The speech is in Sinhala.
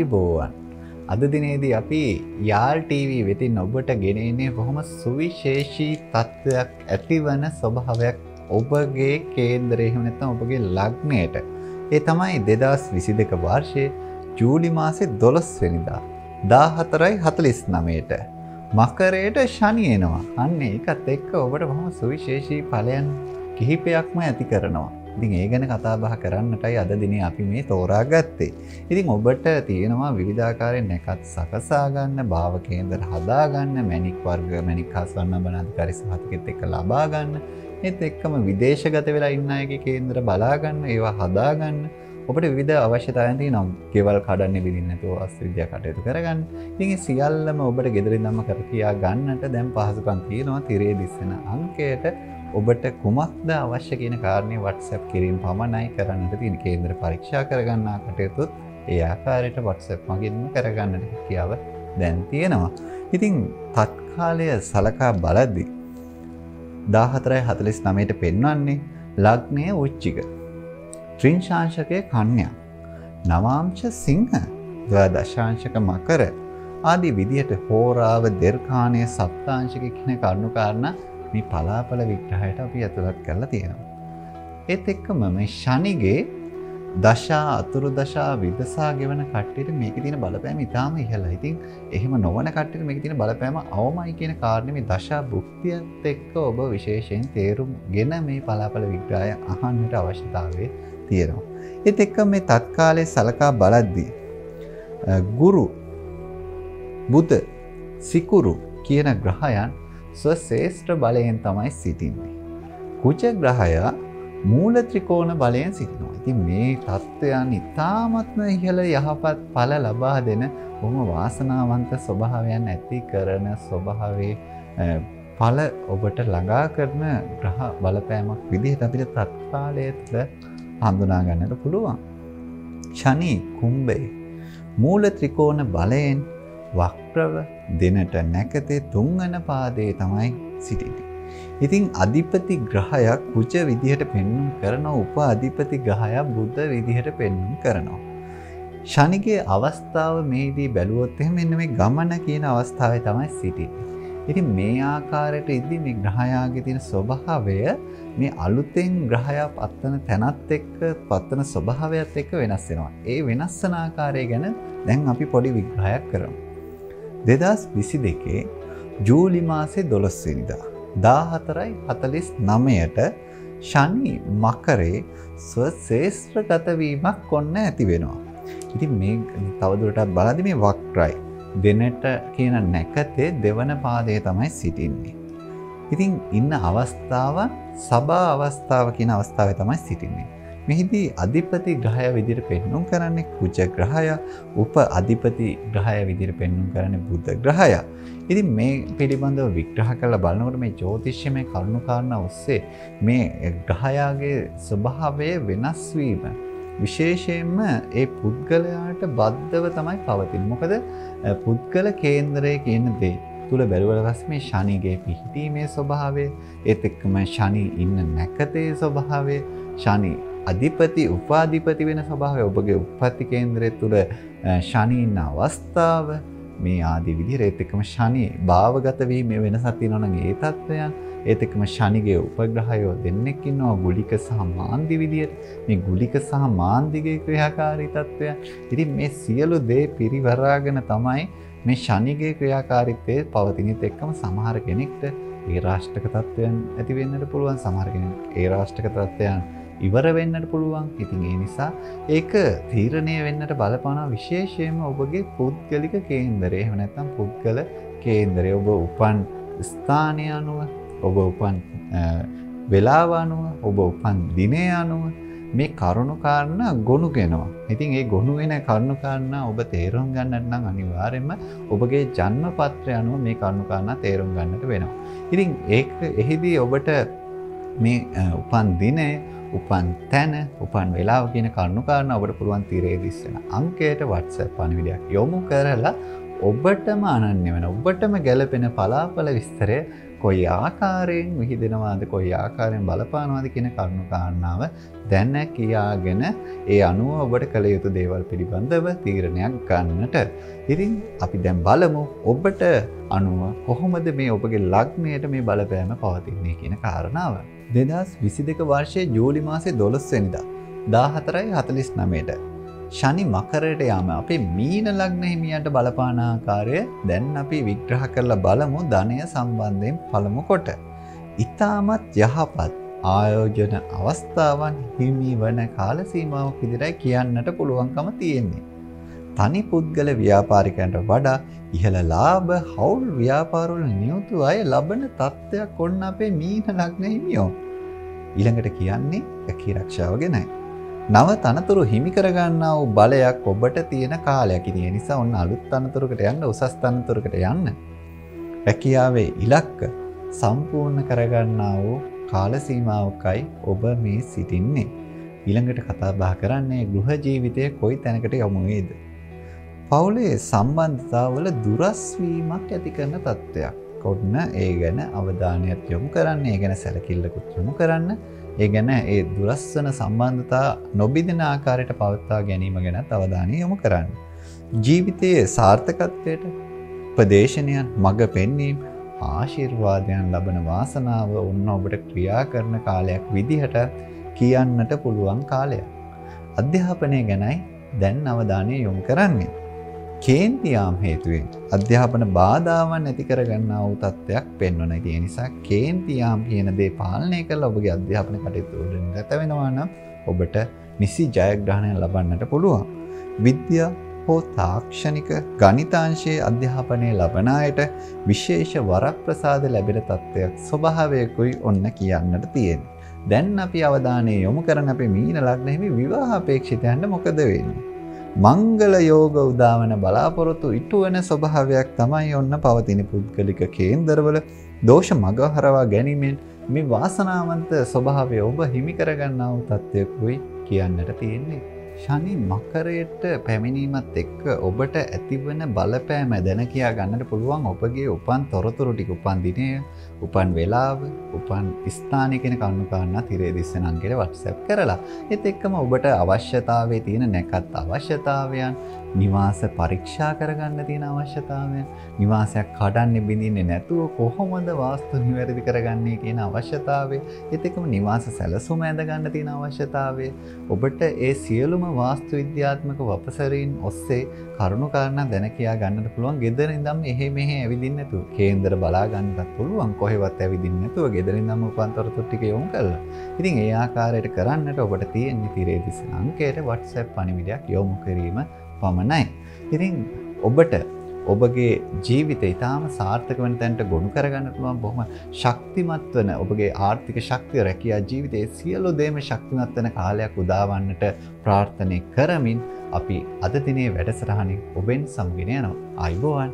ආයුබෝවන් අද දිනේදී අපි YARL TV වෙතින් ඔබට ගෙනෙන්නේ බොහොම සුවිශේෂී තත්ත්වයක් ඇතිවන ස්වභාවයක් ඔබගේ කේන්දරය එහෙම නැත්නම් ඔබගේ ලග්නයට. ඒ තමයි 2022 වර්ෂයේ ජූලි මාසේ 12 වෙනිදා 14:49ට මකරයට ශනි එනවා. අන්න ඒකත් එක්ක ඔබට බොහොම සුවිශේෂී ඵලයන් කිහිපයක්ම ඇති කරනවා. ඉතින් ඒ ගැන කතා බහ කරන්නටයි අද දිනේ අපි මේ තෝරා ගත්තේ. ඉතින් ඔබට තියෙනවා විවිධාකාරයෙන් නැකත් සකසා ගන්න, භාව කේන්දර හදා ගන්න, මැණික් වර්ග, මැණික් හසන්න බණාධිකාරී සහතිකෙත් එක්ක ලබා ගන්න. ඒත් එක්කම විදේශගත වෙලා ඉන්න අයගේ කේන්දර බලා ගන්න, ඒවා හදා ගන්න. ඔබට විවිධ අවශ්‍යතාවයන් තියෙනවා. කේවල් කඩන්නේ බිඳින්න නැතුව අස්විද්‍යා කටයුතු කරගන්න. ඉතින් මේ සියල්ලම ඔබට ගෙදරින්ම කර කියා ගන්නට දැන් පහසුකම් තියෙනවා. තිරේ දිස්සන අංකයට ඔබට කුමක්ද අවශ්‍ය කියන කාරණේ WhatsApp කිරීම පමණයි කරන්නට තියෙන. කේන්දර පරීක්ෂා කරගන්නා කටයුතුත් ඒ ආකාරයට WhatsApp මගින්ම කරගන්නට හැකියාව දැන් තියෙනවා. ඉතින් තත්කාලය සලකා බලද්දී 14:49ට පෙන්වන්නේ ලග්නය උච්චික, ත්‍රිංශාංශකයේ කන්‍යා, නවාංශ සිංහ, ද්වාදශාංශක මකර ආදී විදියට හෝරාව, දෙර්කාණයේ සප්තාංශක කියන කරුණු කාරණා මේ පලාපල විග්‍රහයට අපි ඇතුළත් කරලා තියෙනවා. ඒත් එක්කම මේ ශනිගේ දශා අතුරු දශා විදසා ගෙවන කට්ටියට මේකේ තියෙන බලපෑම ඉතාම ඉහළයි. ඉතින් එහෙම නොවන කට්ටියට මේකේ තියෙන බලපෑම අවමයි කියන කාරණේ මේ දශා භුක්තියත් එක්ක ඔබ විශේෂයෙන් තේරුම්ගෙන මේ පලාපල විග්‍රහය අහන්නට අවශ්‍යතාවය තියෙනවා. ඒත් එක්ක මේ තත්කාලයේ සලකා බලද්දී ගුරු, බුධ, සිකුරු කියන ග්‍රහයන් ස්වශේෂ්ඨ බලයෙන් තමයි සිටින්නේ. කුජ ග්‍රහයා මූල ත්‍රිකෝණ බලයෙන් සිටිනවා. ඉතින් මේ තත්ත්වයන් ඉතාමත්ම ඉහළ යහපත් ඵල ලබා දෙන බොහොම වාසනාවන්ත ස්වභාවයන් ඇති කරන ස්වභාවයේ ඵල ඔබට ළඟා කරන ග්‍රහ බලපෑමක් විදිහට අපිට තත්කාලයේ තුළ හඳුනා ගන්නට පුළුවන්. ශනි කුම්භේ මූල ත්‍රිකෝණ බලයෙන් වක්‍රව දෙනට නැකතේ තුන්වන පාදයේ තමයි සිටින්නේ. ඉතින් අධිපති ග්‍රහයා කුජ විදිහට පෙන්වුම් කරනවා, උපාධිපති ග්‍රහයා බුධ විදිහට පෙන්වුම් කරනවා. ශනිගේ අවස්ථාව මේදී බැලුවොත් එහෙම මෙන්න මේ ගමන කියන අවස්ථාවේ තමයි සිටින්නේ. ඉතින් මේ ආකාරයට ඉදදී මේ ග්‍රහයාගේ තියෙන ස්වභාවය මේ අලුතෙන් ග්‍රහයා පත්තන තැනත් එක්ක පත්තන ස්වභාවයත් එක්ක වෙනස් වෙනවා. ඒ වෙනස් වෙන ආකාරය ගැන දැන් අපි පොඩි විග්‍රහයක් කරමු. 2022 ජූලි මාසේ 12 වෙනිදා 14:49ට ශනි මකරේ ස්වශේෂ්ඨගත වීමක් ඔන්න ඇති වෙනවා. ඉතින් මේ තවදුරටත් බලද්දී මේ වක්‍රයි දෙනට කියන නැකතේ දෙවන පාදයේ තමයි සිටින්නේ. ඉතින් ඉන්න අවස්ථාව සබා අවස්ථාව කියන අවස්ථාවේ තමයි සිටින්නේ. මෙහිදී අධිපති ග්‍රහය විදිහට පෙන්වුම් කරන්නේ කුජ ග්‍රහය, උප අධිපති ග්‍රහය විදිහට පෙන්වුම් කරන්නේ බුධ ග්‍රහය. ඉතින් මේ පිළිබඳව විග්‍රහ කරලා බලනකොට මේ ජ්‍යොතිෂ්‍යමය කරුණු කාරණා ඔස්සේ මේ ග්‍රහයාගේ ස්වභාවය වෙනස් වීම විශේෂයෙන්ම ඒ පුද්ගලයාට බද්ධව තමයි පවතින්නේ. මොකද පුද්ගල කේන්දරය කියන දේ තුළ බැලුවල පස්සේ මේ ශනිගේ පිහිටීමේ ස්වභාවය, ඒත් එක්කම ශනි ඉන්න නැකතේ ස්වභාවය, ශනි අධිපති උපාධිපති වෙන ස්වභාවය, ඔබගේ උපපති කේන්ද්‍රය තුළ ශනි ඉන්න අවස්ථාව මේ ආදී විදිහට, ඒත් එක්කම ශනි භාවගත වීමේ වෙනසක් තියෙනවා නම් ඒ තත්ත්වයන්, ඒත් එක්කම ශනිගේ උපග්‍රහයෝ දෙන්නෙක් ඉන්නවා ගුලික සහ මාන්දි විදිහට, මේ ගුලික සහ මාන්දිගේ ක්‍රියාකාරී තත්ත්වයන්. ඉතින් මේ සියලු දේ පිරිවරාගෙන තමයි මේ ශනිගේ ක්‍රියාකාරීත්වයේ පවතිනෙත් එක්කම සමහර කෙනෙක්ට ඒ රාෂ්ටක තත්ත්වයන් ඇති වෙන්නට පුළුවන්, සමහර කෙනෙක් ඒ රාෂ්ටක තත්ත්වයන් ඉවර වෙන්නට පුළුවන්. ඉතින් ඒ නිසා ඒක තීරණය වෙන්නට බලපාන විශේෂයෙන්ම ඔබගේ පුද්ගලික කේන්දරය. එහෙම නැත්නම් පුද්ගල කේන්දරය ඔබ උපන් ස්ථානය අනුව, ඔබ උපන් වේලාව අනුව, ඔබ උපන් දිනය අනුව මේ කරුණු කාරණා ගොනුගෙනවා. ඉතින් ඒ ගොනුගෙන කරුණු කාරණා ඔබ තේරුම් ගන්නට නම් අනිවාර්යයෙන්ම ඔබගේ ජන්ම පත්‍රය අනුව මේ කරුණු කාරණා තේරුම් ගන්නට වෙනවා. ඉතින් ඒක එහිදී ඔබට මේ උපන් දිනය, උපන් තැන, උපන් වේලාව කියන කරුණු කාරණා ඔබට පුළුවන් තිරේ දිස්සන අංකයට WhatsApp පණිවිඩයක් යොමු කරලා ඔබටම අනන්‍ය වෙන, ඔබටම ගැළපෙන පලාපල විස්තරය කොයි ආකාරයෙන් විහිදෙනවාද කොයි ආකාරයෙන් බලපානවාද කියන කරුණු කාරණාව දැන කියාගෙන ඒ අනුව ඔබට කළ යුතු දේවල් පිළිබඳව තීරණයක් ගන්නට. ඉතින් අපි දැන් බලමු ඔබට අනුව කොහොමද මේ ඔබගේ ලග්නයට මේ බලපෑම පවතින්නේ කියන කාරණාව. 2022 වර්ෂයේ ජූලි මාසේ 12 වෙනිදා 14:49ට शनि मकरට යාම අපේ මීන ලග්න හිමියන්ට බලපාන ආකාරය දැන් අපි විග්‍රහ කරලා බලමු ධනය සම්බන්ධයෙන් පළමු කොට. ඊටමත් යහපත් ආයෝජන අවස්ථාවන් හිමි වන කාල සීමාවක් විතරයි කියන්නට පුළුවන්කම තියෙන්නේ. තනි පුද්ගල ව්‍යාපාරිකයන්ට වඩා ඉහළ ලාභ හවුල් ව්‍යාපාරවල නියුතු අය ලබන තත්ත්වයක් ඔන්න අපේ මීන ලග්න හිමියෝ. ඊළඟට කියන්නේ රැකී ආරක්ෂාව ගැනයි. नव तनतुरु हिमिकरगन्ना वू बलयक ओबट තියෙන කාලයක්. ඉතින් ඒ නිසා ඔන්න අලුත් තනතුරකට යන්න උසස් තනතුරකට යන්න රැකියාවේ ඉලක්ක සම්පූර්ණ කරගන්නා වූ කාල සීමාවකයි ඔබ මේ සිටින්නේ. ඊළඟට කතා බහ කරන්නේ ගෘහ ජීවිතයේ කොයි තැනකට යමු වේද? පවුලේ සම්බන්ධතාවල දුරස් වීමක් ඇති කරන තත්ත්වයක්. ඔන්න ඒ ගැන අවධානයක් යොමු කරන්න, ඒ ගැන සැලකිල්ලකුත් යොමු කරන්න, ඒ ගැන ඒ දුරස්සන සම්බන්ධතා නොබිඳෙන ආකාරයට පවත්වා ගැනීම ගැන අවධානය යොමු කරන්න. ජීවිතයේ සාර්ථකත්වයට ප්‍රදේශනයන් මඟ පෙන්වීම ආශිර්වාදයන් ලබන වාසනාව ඔන්න ඔබට ක්‍රියා කරන කාලයක් විදිහට කියන්නට පුළුවන් කාලයක්. අධ්‍යාපනය ගැනයි දැන් අවධානය යොමු කරන්නේ. කේන්තියාම් හේතුවෙන් අධ්‍යාපන බාධාවන් ඇති කරගන්නා වූ තත්ත්වයක් පෙන්වන. ඒ නිසා කේන්තියාම් කියන දේ පාලනය කරලා ඔබගේ අධ්‍යාපන කටයුතු වලින් ගත වෙනවා නම් ඔබට නිසි ජයග්‍රහණය ලබන්නට පුළුවන්. විද්‍යා හෝ තාක්ෂණික ගණිතාංශයේ අධ්‍යාපනයේ ලබන අයට විශේෂ වරප්‍රසාද ලැබෙන තත්ත්වයක් ස්වභාවයකුයි ඔන්න කියන්නට තියෙනවා. දැන් අපි අවධානය යොමු කරන අපේ මීන ලග්න හිමි විවාහ අපේක්ෂිතයන්ට මොකද වෙන්නේ? मंगल योग उदावन बलापुरतु इटुवन स्वभावයක් තමයි ඔන්න පවතින පුද්ගලික කේන්දරවල දෝෂ මගහරවා ගැනීමෙන් මේ වාසනාවන්ත ස්වභාවය ඔබ හිමි කරගන්නා වූ තත්ත්වයකයි කියන්නට තියෙන්නේ. ශනි මකරයට පැමිණීමත් එක්ක ඔබට ඇතිවන බලපෑම දැන කියා ගන්නට පුළුවන් ඔබගේ උපන් තොරතුරු ටික, උපන් දිනය, උපන් වේලාව, උපන් ස්ථානය කියන කරුණු කාරණා තිරේ දිස්වෙන අංකයට WhatsApp කරලා. ඒත් එක්කම ඔබට අවශ්‍යතාවයේ තියෙන නැකත් අවශ්‍යතාවයන්, නිවාස පරීක්ෂා කරගන්න තියෙන අවශ්‍යතාවයන්, නිවාසයක් කඩන්නේ බිඳින්නේ නැතුව කොහොමද වාස්තු නිවැරදි කරගන්නේ කියන අවශ්‍යතාවය, ඒත් එක්කම නිවාස සැලසුම ඇඳ ගන්න තියෙන අවශ්‍යතාවය, ඔබට ඒ සියලුම वास्तु विद्यात्मक वपसरीन ओस्से करुणु कारणा දැන කියා ගන්නට පුළුවන්. gedara ඉඳන් එහෙ මෙහෙ ඇවිදින්නේ නැතුව කේන්දර බලා ගන්නත් පුළුවන්, කොහෙවත් ඇවිදින්නේ නැතුව gedara ඉඳන් උපන්තරතු ටික යොමු කරලා. ඉතින් ඒ ආකාරයට කරන්නට ඔබට තියෙන තිරේ දිස් අංකයට WhatsApp පණිවිඩයක් යොමු කිරීම පමණයි. ඉතින් ඔබට ඔබගේ ජීවිතය ඉතාම සාර්ථක වෙන තැනට ගොනු කරගන්න පුළුවන්. බොහොම ශක්තිමත් වෙන ඔබගේ ආර්ථික ශක්තිය රැකියා ජීවිතයේ සියලු දේම ශක්තිමත් වෙන කාලයක් උදාවන්නට ප්‍රාර්ථනා කරමින් අපි අද දිනේ වැඩසටහනින් ඔබෙන් සමුගෙන යනවා. ආයුබෝවන්.